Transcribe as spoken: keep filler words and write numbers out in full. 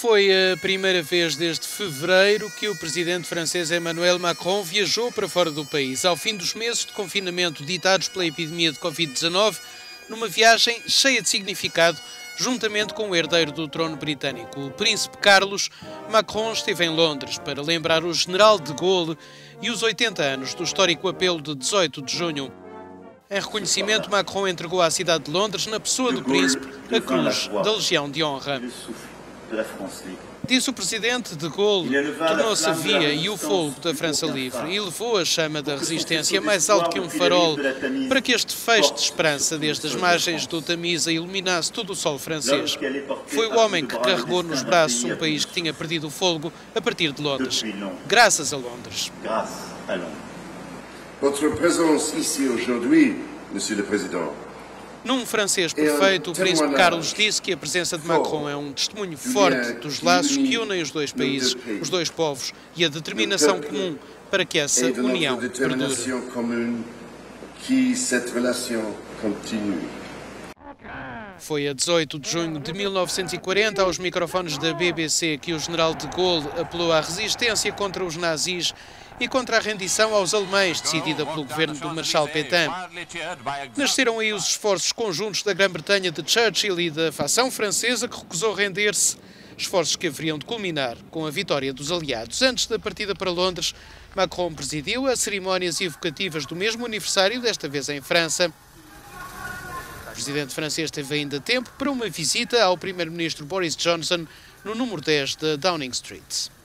Foi a primeira vez desde fevereiro que o presidente francês Emmanuel Macron viajou para fora do país, ao fim dos meses de confinamento ditados pela epidemia de Covid dezanove, numa viagem cheia de significado, juntamente com o herdeiro do trono britânico, o Príncipe Carlos. Macron esteve em Londres para lembrar o general de Gaulle e os oitenta anos do histórico apelo de dezoito de junho. Em reconhecimento, Macron entregou à cidade de Londres, na pessoa do Príncipe, a cruz da Legião de Honra. Disse o presidente de Gaulle, tornou-se a via e o fogo da França livre e levou a chama da resistência mais alto que um farol para que este feixe de esperança desde as margens do Tamisa iluminasse todo o solo francês. Foi o homem que carregou nos braços um país que tinha perdido o fogo a partir de Londres. Graças a Londres. Votre présence ici aujourd'hui, Monsieur le Président. Num francês perfeito, o Príncipe Carlos disse que a presença de Macron é um testemunho forte dos laços que unem os dois países, os dois povos e a determinação comum para que essa união perdure. Foi a dezoito de junho de mil novecentos e quarenta, aos microfones da B B C, que o general de Gaulle apelou à resistência contra os nazis e contra a rendição aos alemães, decidida pelo governo do Marshall Petain. Nasceram aí os esforços conjuntos da Grã-Bretanha, de Churchill e da facção francesa que recusou render-se, esforços que haveriam de culminar com a vitória dos aliados. Antes da partida para Londres, Macron presidiu as cerimónias evocativas do mesmo aniversário, desta vez em França. O presidente francês teve ainda tempo para uma visita ao primeiro-ministro Boris Johnson no número dez da Downing Street.